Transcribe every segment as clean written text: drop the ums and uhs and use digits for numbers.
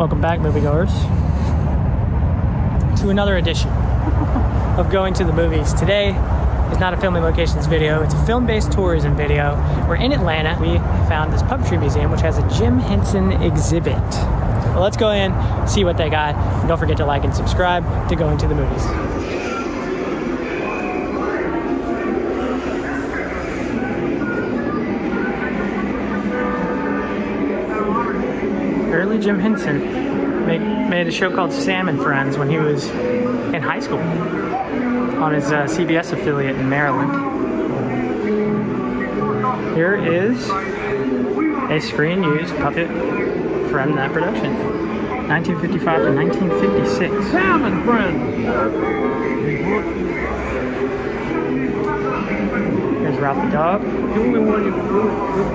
Welcome back, moviegoers, to another edition of Going to the Movies. Today is not a filming locations video, it's a film-based tourism video. We're in Atlanta. We found this puppetry museum, which has a Jim Henson exhibit. Well, let's go in, see what they got, and don't forget to like and subscribe to Going to the Movies. Jim Henson made a show called Sam and Friends when he was in high school on his CBS affiliate in Maryland. Here is a screen-used puppet from that production, 1955 to 1956. Sam and Friends! Here's Ralph the Dog,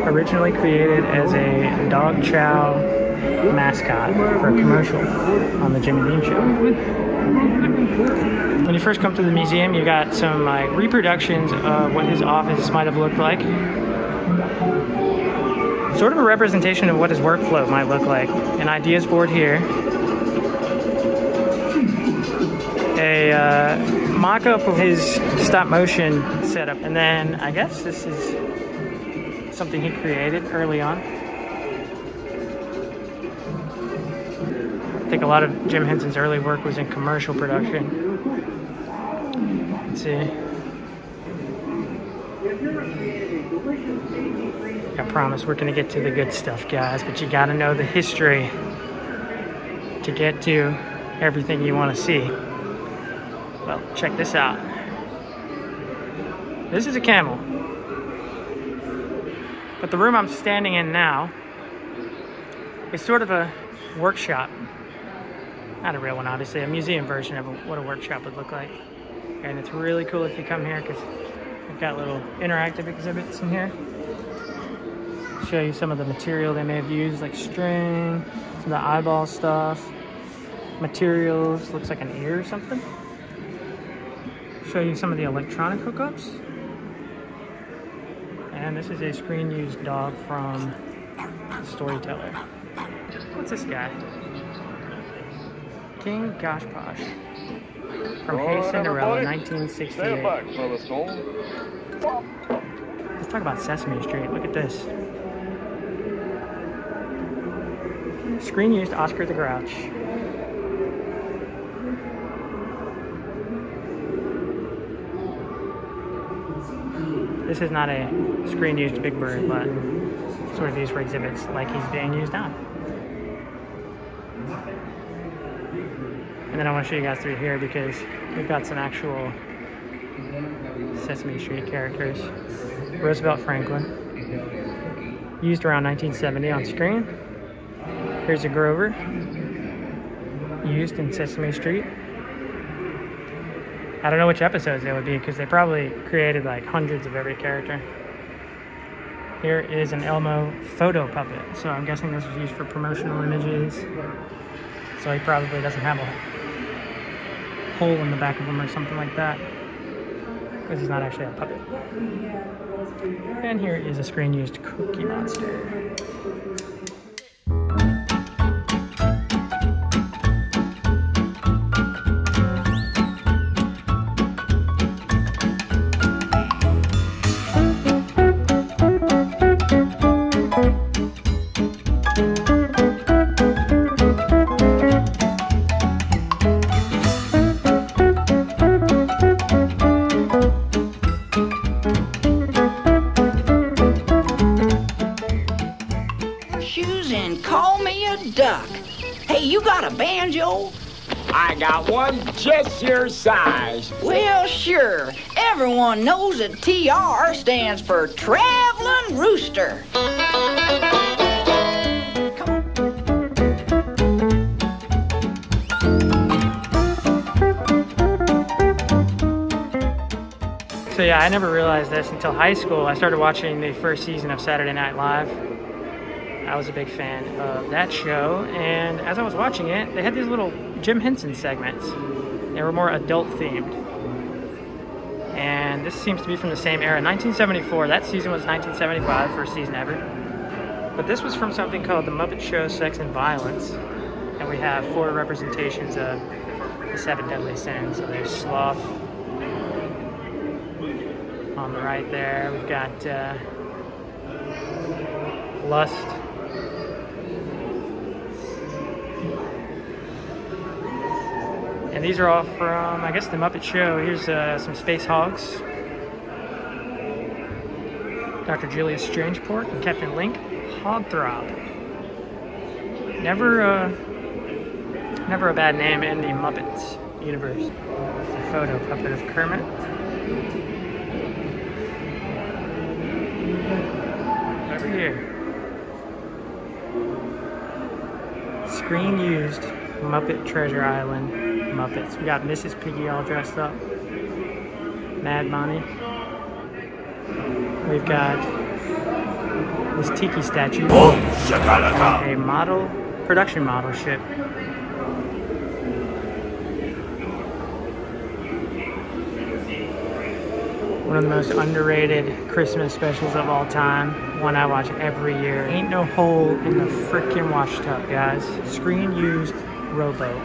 originally created as a dog chow mascot for a commercial on the Jimmy Dean Show. When you first come to the museum, you got some like reproductions of what his office might have looked like. Sort of a representation of what his workflow might look like. An ideas board here. A mock-up of his stop-motion setup. And then I guess this is something he created early on. I think a lot of Jim Henson's early work was in commercial production. Let's see. I promise we're gonna get to the good stuff, guys, but you gotta know the history to get to everything you wanna see. Well, check this out. This is a camel. But the room I'm standing in now is sort of a workshop. Not a real one, obviously, a museum version of what a workshop would look like. And it's really cool if you come here because we've got little interactive exhibits in here. Show you some of the material they may have used, like string, some of the eyeball stuff, materials, looks like an ear or something. Show you some of the electronic hookups. And this is a screen-used dog from Storyteller. What's this guy? King Gosh Posh from Hey Cinderella, 1968. Let's talk about Sesame Street. Look at this. Screen used Oscar the Grouch. This is not a screen used Big Bird, but sort of used for exhibits like he's being used now. And then I want to show you guys through here because we've got some actual Sesame Street characters. Roosevelt Franklin, used around 1970 on screen. Here's a Grover, used in Sesame Street. I don't know which episodes they would be because they probably created like hundreds of every character. Here is an Elmo photo puppet. So I'm guessing this was used for promotional images. So he probably doesn't have a hole in the back of him or something like that, because he's not actually a puppet. And here is a screen-used Cookie Monster. Just your size. Well, sure. Everyone knows that TR stands for Traveling Rooster. So yeah, I never realized this until high school. I started watching the first season of Saturday Night Live. I was a big fan of that show, and as I was watching it, they had these little Jim Henson segments. They were more adult themed. And this seems to be from the same era, 1974. That season was 1975, first season ever. But this was from something called The Muppet Show, Sex and Violence. And we have four representations of the seven deadly sins. So there's sloth on the right there. We've got lust. And these are all from, I guess, The Muppet Show. Here's some space hogs. Dr. Julius Strangepork and Captain Link Hogthrob. Never a bad name in the Muppets universe. The photo puppet of Kermit. Over here. Screen used. Muppet Treasure Island Muppets. We got Mrs. Piggy all dressed up. Mad Money. We've got this tiki statue. Oh, a model, production model ship. One of the most underrated Christmas specials of all time. One I watch every year. Ain't no hole in the frickin' washtub, guys. Screen used rowboat.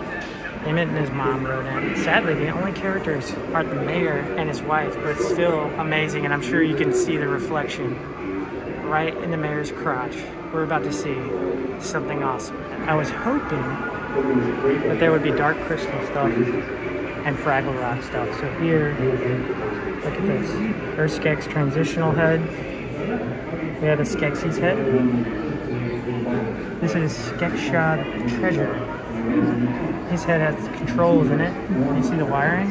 Emmett and his mom rode in. Sadly, the only characters are the mayor and his wife, but it's still amazing, and I'm sure you can see the reflection right in the mayor's crotch. We're about to see something awesome. I was hoping that there would be Dark Crystal stuff and Fraggle Rock stuff. So here, look at this. There's Skek's transitional head. We have a Skeksis head. This is Skeksis treasure. His head has the controls in it. You see the wiring?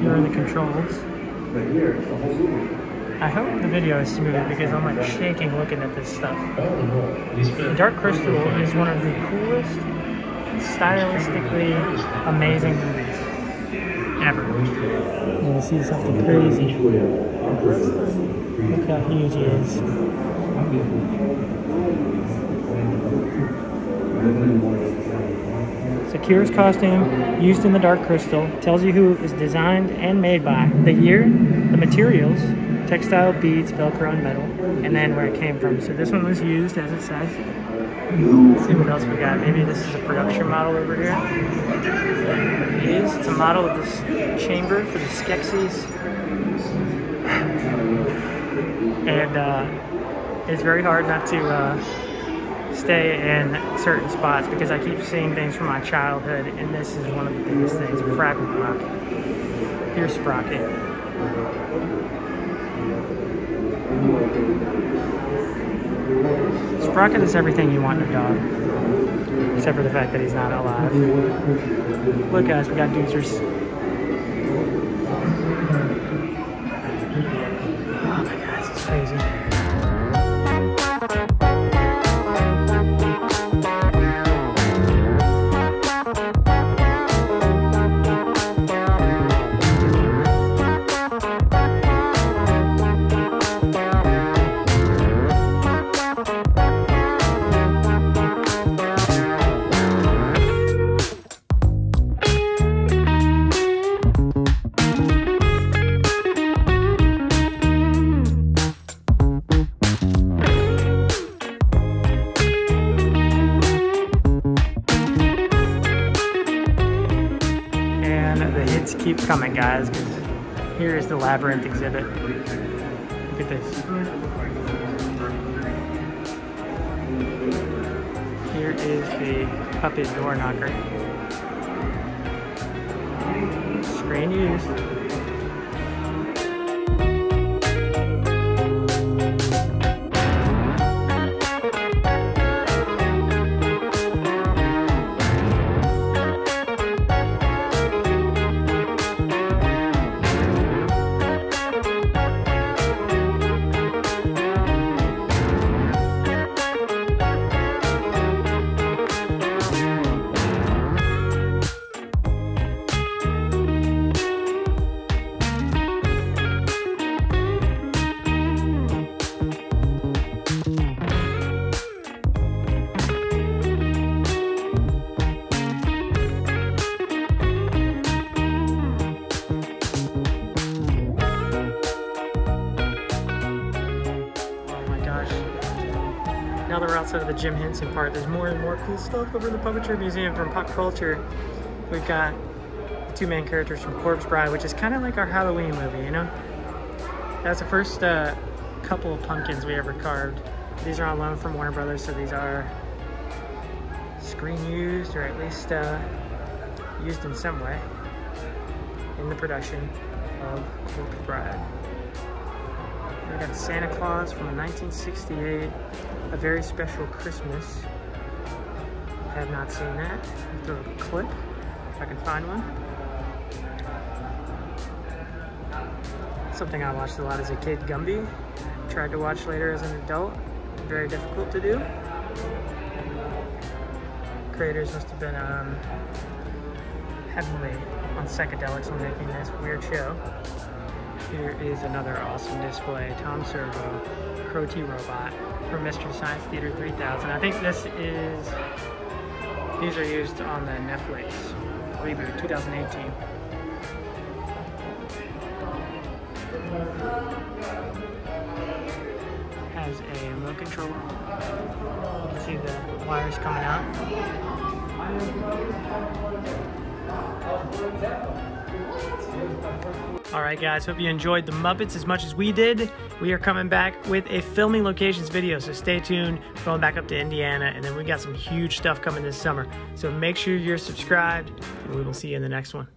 Here are the controls. I hope the video is smooth because I'm like shaking looking at this stuff. Dark Crystal is one of the coolest, stylistically amazing movies ever. You're gonna see something crazy. Look how huge he is. Secures costume used in the Dark Crystal, tells you who is designed and made by, the year, the materials, textile, beads, velcro, and metal, and then where it came from. So this one was used, as it says. Let's see what else we got. Maybe this is a production model over here. It is. It's a model of this chamber for the Skeksis. And it's very hard not to stay in certain spots because I keep seeing things from my childhood, and this is one of the biggest things. Fraggle Rock. Here's Sprocket. Sprocket is everything you want in a dog, except for the fact that he's not alive. Look, guys, we got Doozers. Oh my gosh, it's crazy. Keep coming, guys, because here is the Labyrinth exhibit. Look at this. Here is the puppet door knocker. Screen used. outside of the Jim Henson part, there's more and more cool stuff over in the Puppetry Museum from pop culture. We've got the two main characters from Corpse Bride, which is kind of like our Halloween movie, you know? That's the first couple of pumpkins we ever carved. These are on loan from Warner Brothers, so these are screen used, or at least used in some way in the production of Corpse Bride. We got Santa Claus from 1968, A Very Special Christmas. I have not seen that. I'll throw a clip if I can find one. Something I watched a lot as a kid, Gumby. Tried to watch later as an adult. Very difficult to do. Creators must have been heavily on psychedelics when making this weird show. Here is another awesome display, Tom Servo, Crow T Robot, from Mystery Science Theater 3000. I think this is, these are used on the Netflix reboot, 2018. Has a remote control. You can see the wires coming out. Alright guys, hope you enjoyed the Muppets as much as we did. We are coming back with a filming locations video, so stay tuned. We're going back up to Indiana, and then we got some huge stuff coming this summer. So make sure you're subscribed, and we will see you in the next one.